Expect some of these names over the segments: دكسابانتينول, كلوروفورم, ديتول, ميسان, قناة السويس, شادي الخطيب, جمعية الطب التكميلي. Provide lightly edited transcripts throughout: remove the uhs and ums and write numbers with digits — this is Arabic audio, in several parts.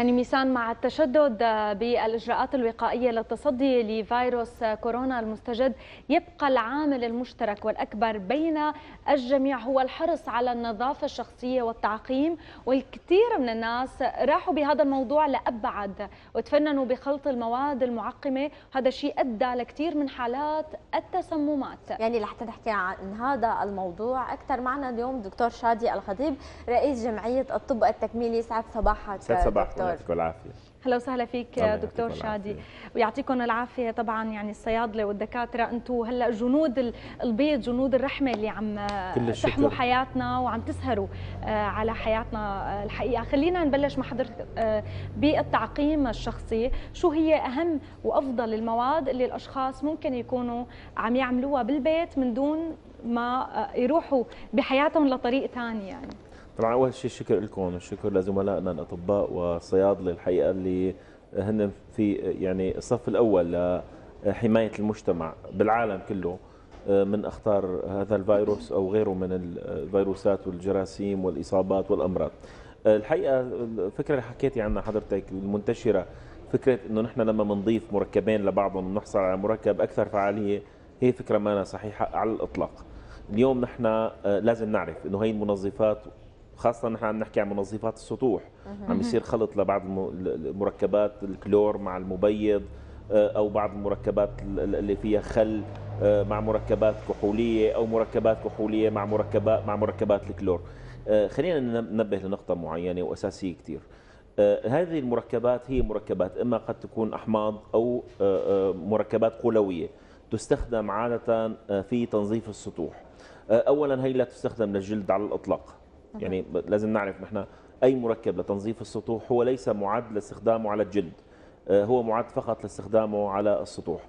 يعني ميسان، مع التشدد بالإجراءات الوقائية للتصدي لفيروس كورونا المستجد، يبقى العامل المشترك والأكبر بين الجميع هو الحرص على النظافة الشخصية والتعقيم. والكثير من الناس راحوا بهذا الموضوع لأبعد وتفننوا بخلط المواد المعقمة، هذا الشيء أدى لكثير من حالات التسممات. يعني لحتى نحكي عن هذا الموضوع أكثر، معنا اليوم دكتور شادي الخطيب رئيس جمعية الطب التكميلي. يسعد صباحك. يعطيكم العافية. هلا وسهلا فيك دكتور شادي، ويعطيكم العافية. طبعا يعني الصيادلة والدكاترة انتم هلا جنود البيض، جنود الرحمة اللي عم تحموا حياتنا وعم تسهروا على حياتنا الحقيقة. خلينا نبلش مع حضرتك بالتعقيم الشخصي. شو هي أهم وأفضل المواد اللي الأشخاص ممكن يكونوا عم يعملوها بالبيت من دون ما يروحوا بحياتهم لطريق ثاني؟ يعني طبعا اول شيء شكر لكم، الشكر لزملائنا الاطباء والصيادله الحقيقه اللي هن في يعني الصف الاول لحمايه المجتمع بالعالم كله من اخطار هذا الفيروس او غيره من الفيروسات والجراثيم والاصابات والامراض. الحقيقه الفكره اللي حكيتي عنها حضرتك المنتشره، فكره انه نحن لما بنضيف مركبين لبعضهم بنحصل على مركب اكثر فعاليه، هي فكره ما أنا صحيحه على الاطلاق. اليوم نحن لازم نعرف انه هي المنظفات، خاصة نحن عم نحكي عن منظفات السطوح، عم يصير خلط لبعض المركبات الكلور مع المبيض أو بعض المركبات اللي فيها خل مع مركبات كحولية أو مركبات كحولية مع مركبات الكلور. خلينا ننبه لنقطة معينة وأساسية كتير. هذه المركبات هي مركبات إما قد تكون أحماض أو مركبات قلوية تستخدم عادة في تنظيف السطوح. أولا هي لا تستخدم للجلد على الإطلاق، يعني لازم نعرف نحن أي مركب لتنظيف السطوح هو ليس معد لاستخدامه على الجلد، هو معد فقط لاستخدامه على السطوح.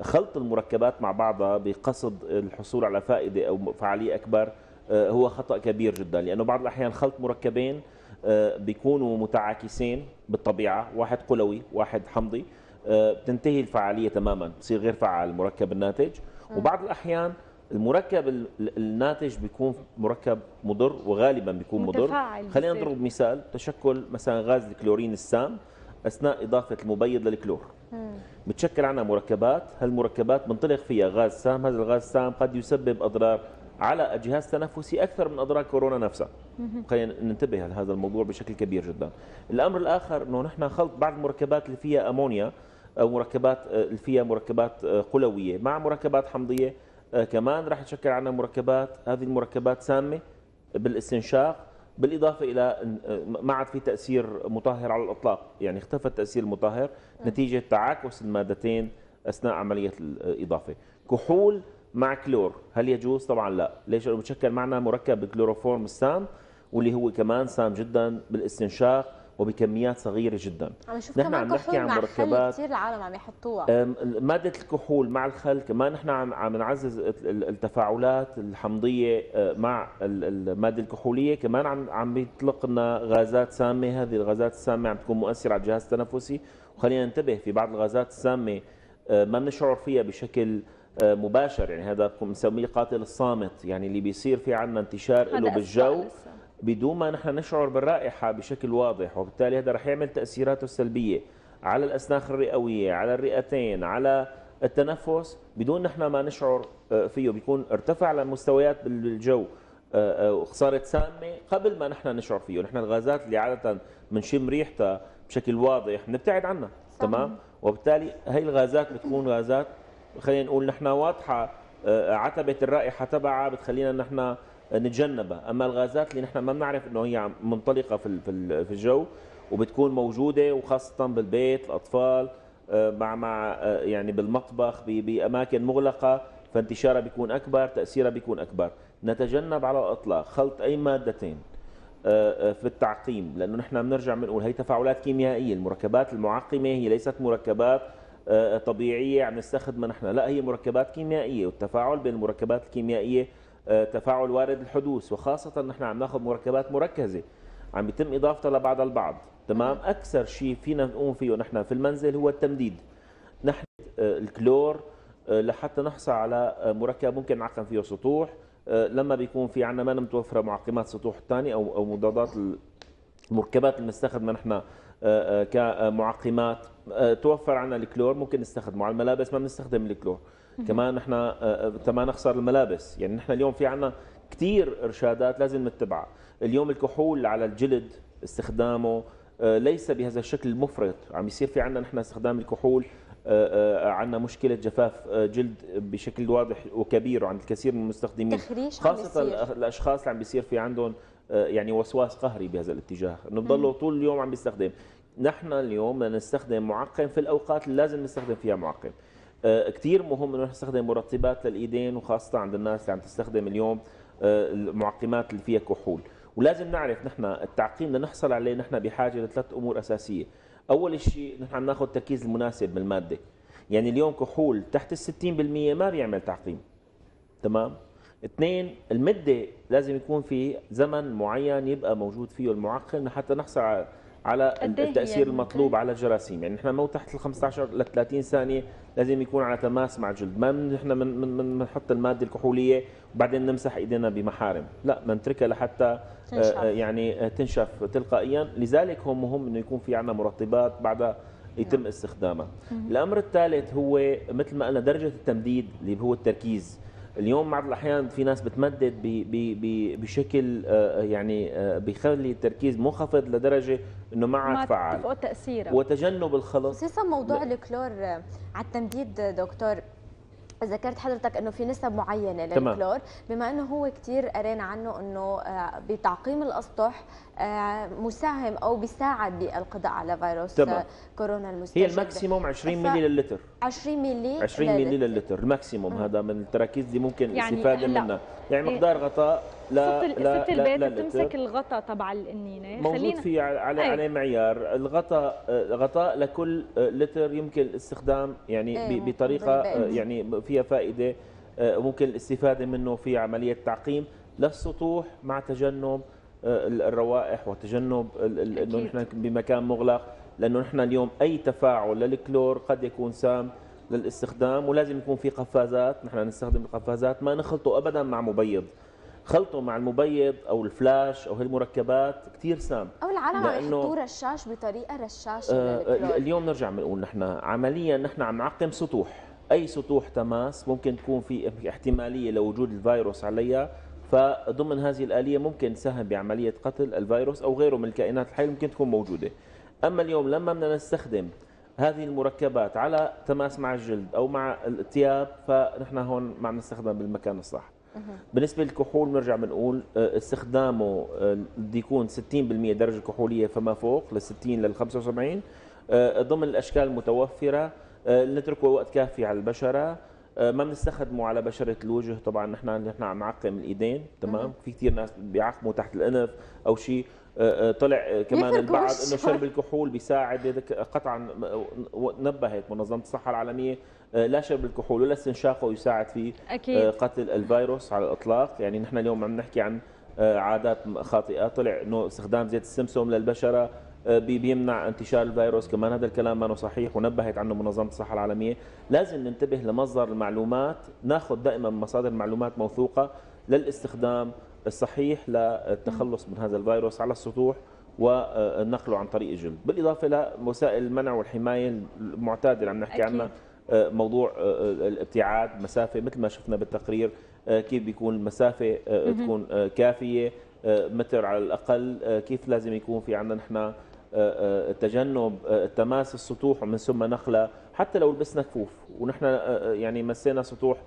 خلط المركبات مع بعضها بقصد الحصول على فائدة أو فعالية أكبر هو خطأ كبير جدا، لأنه بعض الأحيان خلط مركبين بيكونوا متعاكسين بالطبيعة، واحد قلوي واحد حمضي، بتنتهي الفعالية تماما، بتصير غير فعال المركب الناتج. وبعض الأحيان المركب الناتج بيكون مركب مضر وغالبا بيكون مضر. خلينا نضرب مثال، تشكل مثلا غاز الكلورين السام اثناء اضافه المبيض للكلور، بتشكل عنا مركبات. هالمركبات بنطلق فيها غاز سام، هذا الغاز السام قد يسبب اضرار على الجهاز التنفسي اكثر من اضرار كورونا نفسها. خلينا ننتبه لهذا الموضوع بشكل كبير جدا. الامر الاخر انه نحن خلط بعض المركبات اللي فيها امونيا او مركبات اللي فيها مركبات قلويه مع مركبات حمضيه، كمان راح تشكل عنا مركبات. هذه المركبات سامة بالاستنشاق، بالإضافة إلى ما عاد في تأثير مطهر على الإطلاق، يعني اختفى التأثير المطهر نتيجة تعاكس المادتين أثناء عملية الإضافة. كحول مع كلور هل يجوز؟ طبعا لا. ليش؟ لأنه بتشكل معنا مركب الكلوروفورم السام واللي هو كمان سام جدا بالاستنشاق وبكميات صغيره جدا. عم نشوف نحن كمان عم نحكي عن مركبات كثير العالم عم يحطوها، ماده الكحول مع الخل. كمان نحن عم نعزز التفاعلات الحمضيه مع الماده الكحوليه، كمان عم بيطلق لنا غازات سامه. هذه الغازات السامه عم تكون مؤثره على الجهاز التنفسي. وخلينا ننتبه، في بعض الغازات السامه ما بنشعر فيها بشكل مباشر، يعني هذا بنسميه القاتل الصامت، يعني اللي بيصير في عندنا انتشار له بالجو بدون ما نحن نشعر بالرائحة بشكل واضح، وبالتالي هذا رح يعمل تأثيراته السلبية على الأسناخ الرئوية، على الرئتين، على التنفس بدون نحن ما نشعر فيه. بيكون ارتفع لمستويات بالجو وصارت سامة قبل ما نحن نشعر فيه. نحن الغازات اللي عادة بنشم ريحتها بشكل واضح نبتعد عنها، تمام؟ وبالتالي هي الغازات بتكون غازات خلينا نقول نحن واضحة، عتبة الرائحة تبعها بتخلينا نحن نتجنبها. أما الغازات اللي نحن ما بنعرف أنه هي منطلقة في الجو وبتكون موجودة، وخاصة بالبيت، الأطفال، مع يعني بالمطبخ، بأماكن مغلقة، فانتشارها بيكون أكبر، تأثيرها بيكون أكبر. نتجنب على الإطلاق خلط أي مادتين في التعقيم، لأنه نحن بنرجع بنقول هي تفاعلات كيميائية. المركبات المعقمة هي ليست مركبات طبيعية عم نستخدمها نحن، لا، هي مركبات كيميائية، والتفاعل بين المركبات الكيميائية تفاعل وارد الحدوث. وخاصة نحن عم ناخذ مركبات مركزة عم بيتم إضافتها لبعض البعض، تمام؟ أكثر شيء فينا نقوم فيه نحن في المنزل هو التمديد، نحن الكلور لحتى نحصل على مركب ممكن نعقم فيه سطوح لما بيكون في عنا ما متوفرة معقمات سطوح الثانية أو مضادات المركبات المستخدمة نحن كمعقمات توفر عنا الكلور ممكن نستخدمه. على الملابس ما بنستخدم الكلور كمان نحن تما نخسر الملابس. يعني نحن اليوم في عنا كثير ارشادات لازم نتبعها. اليوم الكحول على الجلد استخدامه ليس بهذا الشكل المفرط، عم يصير في عنا نحن استخدام الكحول، عندنا مشكلة جفاف جلد بشكل واضح وكبير عند الكثير من المستخدمين، خاصة الأشخاص اللي عم بيصير في عندهم يعني وسواس قهري بهذا الاتجاه، انه بضلوا طول اليوم عم بيستخدم. نحن اليوم نستخدم معقم في الأوقات اللي لازم نستخدم فيها معقم. كثير مهم انه نستخدم مرطبات للإيدين، وخاصة عند الناس اللي عم تستخدم اليوم المعقمات اللي فيها كحول. ولازم نعرف نحن التعقيم لنحصل عليه نحن بحاجة لثلاث أمور أساسية. أول شيء نحن عم ناخذ التركيز المناسب من المادة. يعني اليوم كحول تحت 60% ما بيعمل تعقيم. تمام؟ اثنين، المدة لازم يكون في زمن معين يبقى موجود فيه المعقم حتى نحصل على التأثير يعني المطلوب على الجراثيم. يعني نحن مو تحت ال 15 ل 30 ثانية لازم يكون على تماس مع الجلد. ما نحن بنحط المادة الكحولية وبعدين نمسح ايدينا بمحارم، لا بنتركها لحتى تنشف. يعني تنشف تلقائيا. لذلك هو مهم انه يكون في عندنا مرطبات بعدها يتم استخدامها. الامر الثالث هو مثل ما قلنا درجة التمديد اللي هو التركيز. اليوم بعض الاحيان في ناس بتمدد بشكل يعني بيخلي التركيز منخفض لدرجه انه ما عاد فعال وتجنب الخلط. خصيصا موضوع الكلور على التمديد دكتور، ذكرت حضرتك انه في نسب معينه للكلور، بما انه هو كثير قرينا عنه انه بتعقيم الاسطح مساهم او بيساعد بالقضاء على فيروس كورونا المستجد. هي الماكسيموم 20 ملي للتر، 20 ملي للتر الماكسيموم. هذا من التراكيز اللي ممكن يعني الاستفاده منها. يعني مقدار غطاء لا ست البيت بتمسك الغطاء تبع القنينه موجود فيه على معيار الغطاء، غطاء لكل لتر يمكن الاستخدام يعني بطريقه يعني فيها فائده ممكن الاستفاده منه في عمليه تعقيم للسطوح مع تجنب الروائح وتجنب انه نحن بمكان مغلق، لانه نحن اليوم اي تفاعل للكلور قد يكون سام للاستخدام. ولازم يكون في قفازات، نحن نستخدم القفازات ما نخلطه ابدا مع مبيض. خلطه مع المبيض او الفلاش او هالمركبات كثير سام، او العالم عم يحطوا رشاش بطريقه رشاشه. اليوم نرجع بنقول نحن عمليا نحن عم نعقم سطوح، اي سطوح تماس ممكن تكون في احتماليه لوجود الفيروس عليها، فضمن هذه الآلية ممكن تساهم بعملية قتل الفيروس أو غيره من الكائنات الحية ممكن تكون موجودة. أما اليوم لما بدنا نستخدم هذه المركبات على تماس مع الجلد أو مع الثياب، فنحن هون ما عم نستخدم بالمكان الصح. بالنسبة للكحول بنرجع بنقول استخدامه بده يكون 60% درجة كحولية فما فوق، لل 60 لل 75 ضمن الأشكال المتوفرة. نتركه وقت كافي على البشرة، ما بنستخدمه على بشرة الوجه. طبعا نحن عم نعقم الايدين. تمام. في كثير ناس بيعقموا تحت الانف او شيء. طلع كمان البعض انه شرب الكحول بيساعد. قطعا نبهت منظمة الصحة العالمية لا شرب الكحول ولا استنشاقه يساعد في قتل الفيروس على الاطلاق. يعني نحن اليوم عم نحكي عن عادات خاطئة. طلع انه استخدام زيت السمسم للبشرة بيمنع انتشار الفيروس، كمان هذا الكلام ما صحيح ونبهت عنه منظمة الصحة العالمية. لازم ننتبه لمصدر المعلومات، ناخذ دائما مصادر معلومات موثوقة للاستخدام الصحيح للتخلص من هذا الفيروس على السطوح ونقله عن طريق الجلد، بالإضافة لوسائل المنع والحماية المعتادة اللي عم نحكي عنها. موضوع الابتعاد مسافة مثل ما شفنا بالتقرير كيف بيكون المسافة تكون كافية متر على الأقل، كيف لازم يكون في عندنا نحن تجنب التماس السطوح ومن ثم نخلة. حتى لو لبسنا كفوف ونحن يعني مسينا سطوح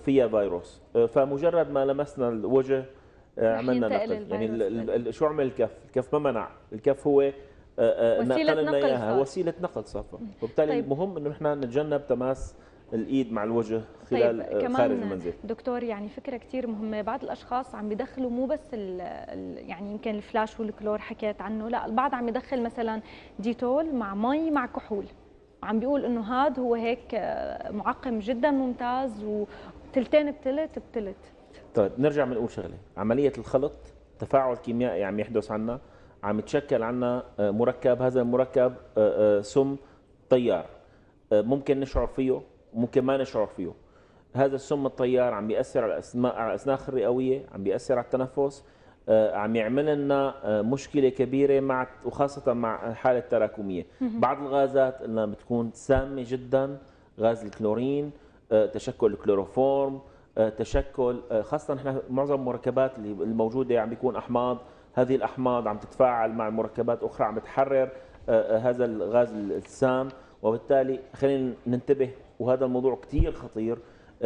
فيها فيروس، فمجرد ما لمسنا الوجه عملنا نقل. يعني شو عمل الكف؟ الكف ما منع، الكف هو نقلنا اياها وسيله نقل صافه. وبالتالي طيب. مهم انه نحن نتجنب تماس الايد مع الوجه خلال طيب. خارج المنزل. دكتور يعني فكره كثير مهمه، بعض الاشخاص عم بيدخلوا مو بس يعني يمكن الفلاش والكلور حكيت عنه، لا البعض عم يدخل مثلا ديتول مع مي مع كحول، عم بيقول انه هذا هو هيك معقم جدا ممتاز وتلتين بتلت بتلت. طيب نرجع بنقول شغله، عمليه الخلط تفاعل كيميائي عم يحدث عنا، عم يتشكل عنا مركب، هذا المركب سم طيار ممكن نشعر فيه وممكن ما نشعر فيه. هذا السم الطيار عم بيأثر على الأسناخ الرئوية، عم بيأثر على التنفس، عم يعمل لنا مشكله كبيره مع وخاصه مع الحاله التراكميه. بعض الغازات انها بتكون سامه جدا، غاز الكلورين، تشكل الكلوروفورم، تشكل خاصه نحن معظم المركبات اللي الموجوده عم بيكون احماض، هذه الاحماض عم تتفاعل مع مركبات اخرى عم تحرر هذا الغاز السام، وبالتالي خلينا ننتبه. وهذا الموضوع كثير خطير،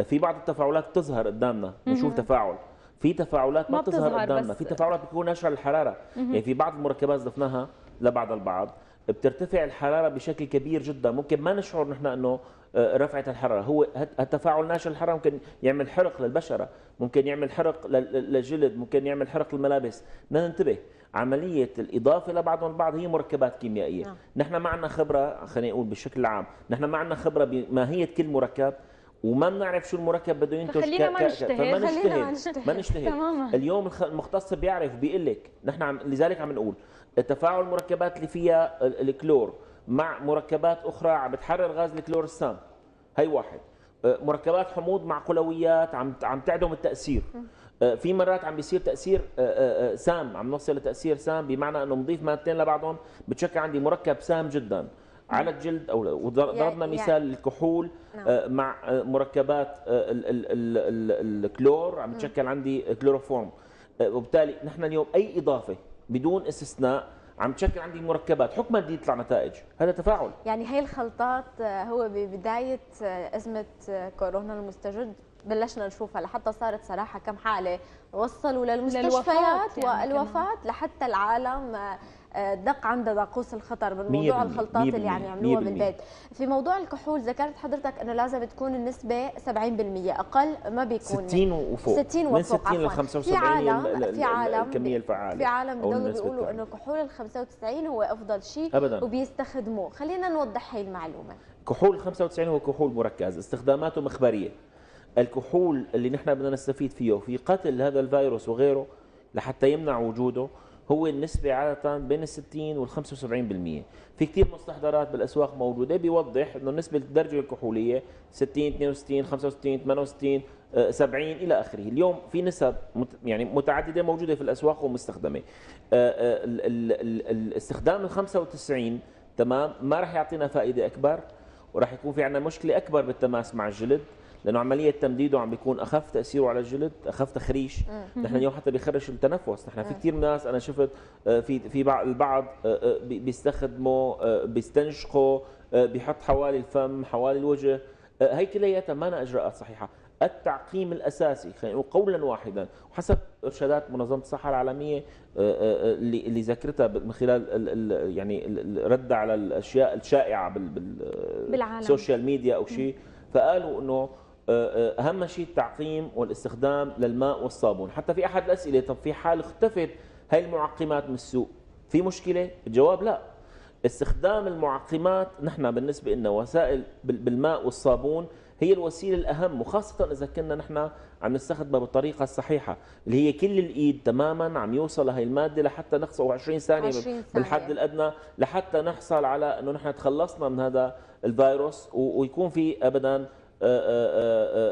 في بعض التفاعلات تظهر قدامنا، نشوف تفاعل، في تفاعلات ما بتظهر قدامنا، في تفاعلات بتكون ناشئه عن الحراره، يعني في بعض المركبات ضفناها لبعض البعض بترتفع الحراره بشكل كبير جدا، ممكن ما نشعر نحن انه رفعت الحراره، هو التفاعل ناشئ عن الحراره ممكن يعمل حرق للبشره، ممكن يعمل حرق للجلد، ممكن يعمل حرق للملابس. بدنا ننتبه، عمليه الاضافه لبعضهم البعض هي مركبات كيميائيه. نحن ما عندنا خبره، خلينا نقول بالشكل العام، نحن ما عندنا خبره بماهيه كل مركب، وما بنعرف شو المركب بده ينتج، فما نشتهي. اليوم المختص بيعرف، بيقول لك نحن لذلك عم نقول تفاعل المركبات اللي فيها الكلور مع مركبات اخرى عم بتحرر غاز الكلور السام، هي واحد. مركبات حموض مع قلويات عم تعدم التاثير. في مرات عم بيصير تاثير سام، عم نوصل لتاثير سام، بمعنى انه نضيف مادتين لبعضهم بتشكل عندي مركب سام جدا على الجلد، او ضربنا مثال الكحول مع مركبات الكلور عم بتشكل عندي كلوروفورم، وبالتالي نحن اليوم اي اضافه بدون استثناء عم تشكل عندي مركبات، حكما بدي يطلع نتائج، هذا تفاعل. يعني هي الخلطات هو ببدايه ازمه كورونا المستجد بلشنا نشوفها، لحتى صارت صراحه كم حاله وصلوا للمستشفيات والوفاه، لحتى العالم دق عند ناقوس الخطر بالموضوع، الخلطات اللي عم يعملوها بالبيت. في موضوع الكحول ذكرت حضرتك انه لازم تكون النسبه 70%، اقل ما بيكون 60 وفوق، 60 وفوق من 60 ل 75 في عالم الكميه الفعاله، في عالم بضلوا بيقولوا انه كحول ال 95 هو افضل شيء أبداً، وبيستخدموه. خلينا نوضح هي المعلومه. كحول 95 هو كحول مركز، استخداماته مخبريه. الكحول اللي نحن بدنا نستفيد فيه في قتل هذا الفيروس وغيره لحتى يمنع وجوده هو النسبة عادة بين 60 وال 75%، في كثير مستحضرات بالاسواق موجودة بيوضح انه نسبة الدرجة الكحولية 60 62 65 68 70 الى اخره، اليوم في نسب يعني متعددة موجودة في الاسواق ومستخدمة. استخدام ال 95 تمام ما راح يعطينا فائدة اكبر، وراح يكون في عندنا مشكلة اكبر بالتماس مع الجلد، لانه عمليه تمديده عم بيكون اخف، تاثيره على الجلد اخف، تخريش. نحن اليوم حتى بيخرش التنفس، نحن في كثير ناس انا شفت في البعض بيستخدموا بيستنشقوا، بيحط حوالي الفم حوالي الوجه، هي كلياتها ما اجراءات صحيحه. التعقيم الاساسي خلينا نقول قولا واحدا وحسب ارشادات منظمه الصحه العالميه اللي ذكرتها من خلال يعني الرد على الاشياء الشائعه بالسوشيال ميديا او شيء، فقالوا انه اهم شيء التعقيم والاستخدام للماء والصابون. حتى في احد الاسئله، طب في حال اختفت هاي المعقمات من السوق في مشكله؟ الجواب لا. استخدام المعقمات نحن بالنسبه لنا وسائل بالماء والصابون هي الوسيله الاهم، وخاصه اذا كنا نحن عم نستخدمها بالطريقه الصحيحه اللي هي كل الايد تماما عم يوصل هاي الماده لحتى نحصل 20 ثانيه بالحد الادنى، لحتى نحصل على انه نحن تخلصنا من هذا الفيروس، ويكون في ابدا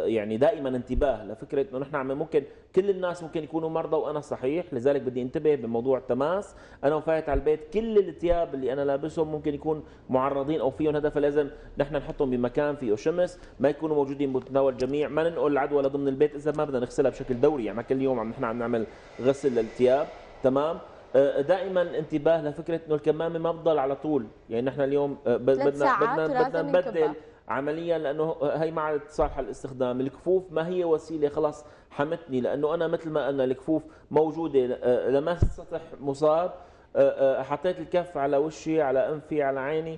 يعني دائما انتباه لفكره انه نحن ممكن كل الناس ممكن يكونوا مرضى وانا صحيح، لذلك بدي انتبه بموضوع التماس. انا وفايت على البيت كل الثياب اللي انا لابسهم ممكن يكون معرضين او فيهم هذا، فلازم نحن نحطهم بمكان فيه شمس، ما يكونوا موجودين بمتناول الجميع، ما ننقل العدوى لضمن البيت اذا ما بدنا نغسلها بشكل دوري، يعني كل يوم نحن عم نعمل غسل للثياب. تمام، دائما انتباه لفكره انه الكمامه ما بتضل على طول، يعني نحن اليوم بدنا نبدل عمليا، لانه هي ما عادت صالحه للاستخدام. الكفوف ما هي وسيله خلاص حمتني، لانه انا مثل ما قلنا الكفوف موجوده، لمست سطح مصاب، حطيت الكف على وشي على انفي على عيني،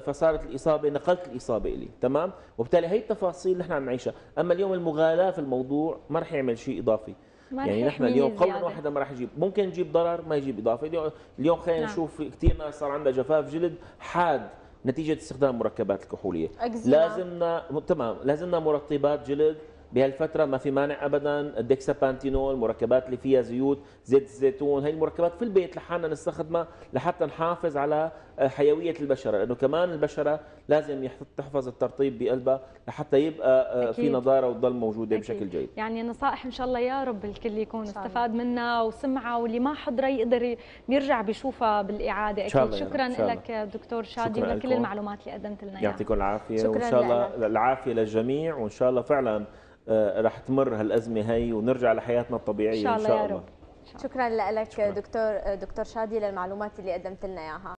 فصارت الاصابه، نقلت الاصابه الي، تمام، وبالتالي هي التفاصيل نحن عم نعيشها. اما اليوم المغالاه في الموضوع ما رح يعمل شيء اضافي، يعني نحن اليوم قولا واحدا ما راح يجيب، ممكن يجيب ضرر ما يجيب اضافه. اليوم خلينا نشوف كثير ناس صار عندها جفاف جلد حاد نتيجه استخدام مركبات الكحوليه، لازمنا مرطبات جلد، بهالفتره ما في مانع ابدا، الدكسابانتينول، المركبات اللي فيها زيوت، زيت الزيتون، هي المركبات في البيت لحالنا نستخدمها لحتى نحافظ على حيويه البشره، لانه كمان البشره لازم تحفظ الترطيب بقلبها لحتى يبقى في نضاره وتضل موجوده بشكل جيد. يعني نصائح ان شاء الله يا رب الكل يكون استفاد منها وسمعها، واللي ما حضره يقدر يرجع بيشوفها بالاعاده. اكيد شكرا لك دكتور شادي ولكل المعلومات اللي قدمت لنا. يعطيكم العافيه وان شاء الله العافيه للجميع، وان شاء الله فعلا رح تمر هالازمه هي ونرجع لحياتنا الطبيعيه ان شاء الله. شكرا لك دكتور شادي للمعلومات اللي قدمت لنا اياها.